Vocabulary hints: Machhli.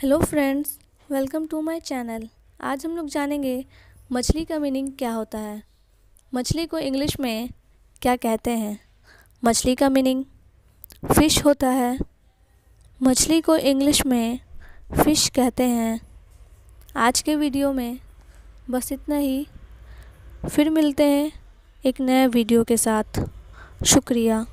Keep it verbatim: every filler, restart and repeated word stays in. Hello friends, welcome to my channel. आज हम लोग जानेंगे मछली का मीनिंग क्या होता है, मछली को इंग्लिश में क्या कहते हैं। मछली का मीनिंग फ़िश होता है। मछली को इंग्लिश में फ़िश कहते हैं। आज के वीडियो में बस इतना ही, फिर मिलते हैं एक नए वीडियो के साथ। शुक्रिया।